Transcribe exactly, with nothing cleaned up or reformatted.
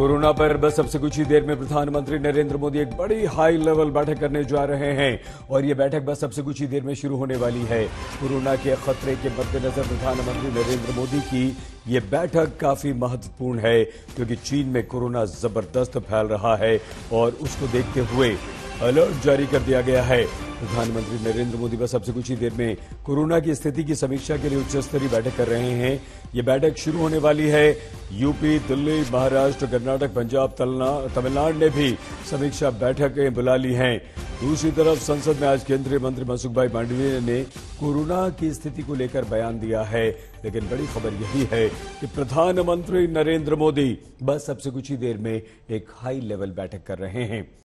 Corona पर बस अब से कुछ ही देर में प्रधानमंत्री नरेंद्र मोदी एक बड़ी हाई लेवल बैठक करने जा रहे हैं और ये बैठक बस अब से कुछ ही देर में शुरू होने वाली है। कोरोना के खतरे के मद्देनजर प्रधानमंत्री नरेंद्र मोदी की ये बैठक काफी महत्वपूर्ण है क्योंकि चीन में कोरोना जबरदस्त फैल रहा है और उसको देखते हुए अलर्ट जारी कर दिया गया है। प्रधानमंत्री नरेंद्र मोदी बस अब से कुछ ही देर में कोरोना की स्थिति की समीक्षा के लिए उच्च स्तरीय बैठक कर रहे हैं। ये बैठक शुरू होने वाली है। यूपी, दिल्ली, महाराष्ट्र, कर्नाटक, पंजाब, तमिलनाडु ने भी समीक्षा बैठकें बुला ली हैं। दूसरी तरफ संसद में आज केंद्रीय मंत्री मनसुख भाई मांडविया ने कोरोना की स्थिति को लेकर बयान दिया है, लेकिन बड़ी खबर यही है कि प्रधानमंत्री नरेंद्र मोदी बस अब से कुछ ही देर में एक हाई लेवल बैठक कर रहे हैं।